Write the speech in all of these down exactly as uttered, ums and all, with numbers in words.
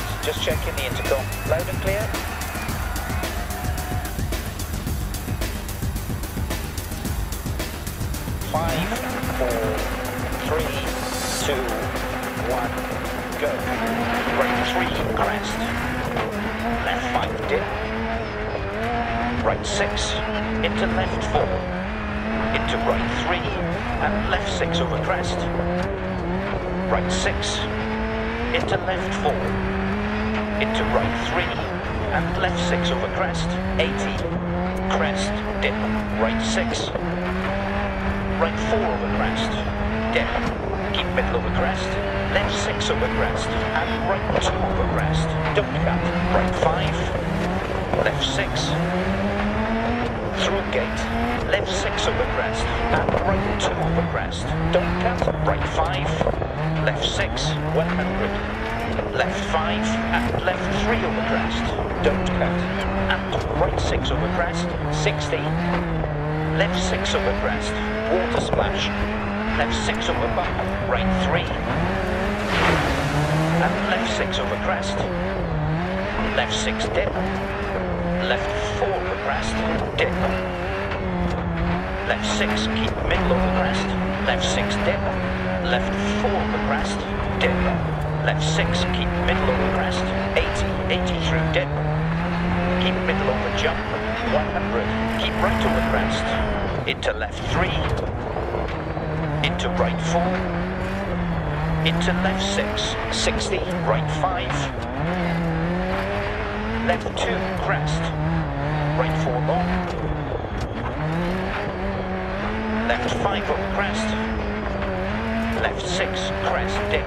Perfect, just checking the intercom. Loud and clear. Five, four, three, two, one, go. Right three, crest. Left five, dip. Right six, into left four. Into right three, and left six over crest. Right six. Into left four, into right three, and left six over crest, eighty, crest, dip, right six, right four over crest, dip, keep middle over crest, left six over crest, and right two over crest, don't cut, right five, left six, through gate, left six over crest, and right two over crest, don't cut, right five, left six, one hundred, left five, and left three over crest, don't cut, and right six over crest, sixty, left six over crest, water splash, left six over bump, right three, and left six over crest, left six dip, left four over crest, dip, left six, keep middle over crest, left six dip, left four over crest, dip, left six, keep middle over crest, eighty, eighty through dip, keep middle over jump, one hundred, keep right over crest, into left three, into right four, into left six, sixty, right five, left two, crest, right four long, left five over crest, left six, crest, dip,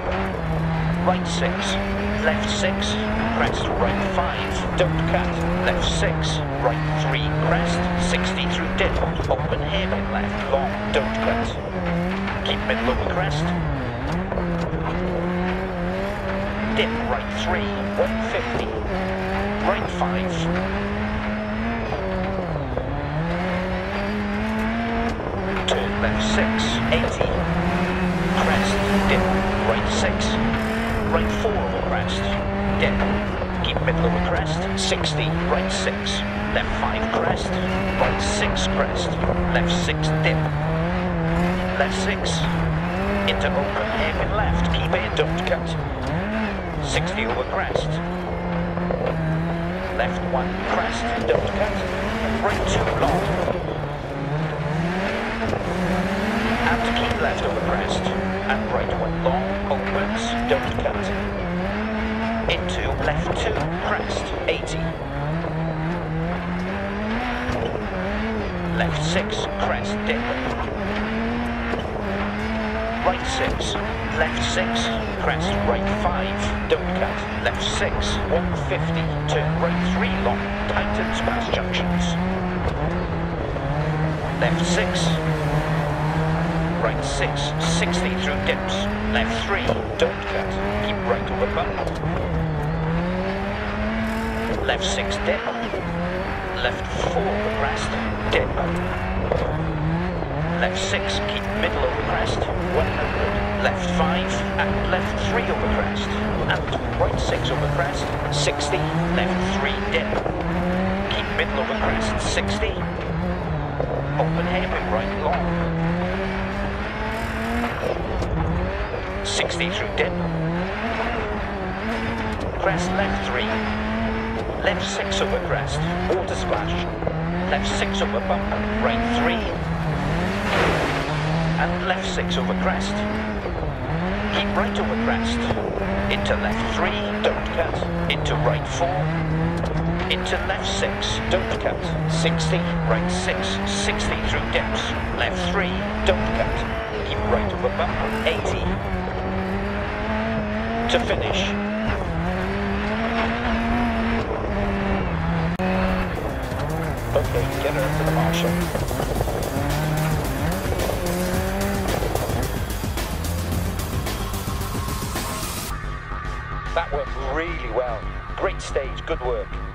right six, left six, crest, right five, don't cut, left six, right three, crest, sixty through dip, open here, left long, don't cut, keep middle over crest, dip, right three, one fifty, right five, turn left six, eighty, crest, dip, right six, right four over crest, dip, keep middle over crest, sixty, right six, left five crest, right six crest, left six dip, left six, into open, air and left, keep it, don't cut, sixty over crest, left one crest, don't cut, right two long, and keep left over crest, and right one long, opens, don't cut, into left two, crest, eighty, left six, crest, dip, right six, left six, crest, right five, don't cut, left six, one fifty, turn right three long, tightens past junctions, left six, right six, sixty through dips, left three, don't cut, keep right over bump, left six dip, left four over crest, dip, left six, keep middle over crest, one hundred, left five, and left three over crest, and right six over crest, sixty, left three dip, keep middle over crest, sixty, open hairpin right long, sixty through dip, crest left three, left six over crest, water splash, left six over bump, right three, and left six over crest, keep right over crest, into left three, don't cut, into right four, into left six, don't cut, sixty, right six, sixty through dips, left three, don't cut, keep right over bump, eighty, to finish. Okay, get her up to the marshal. That worked really well. Great stage, good work.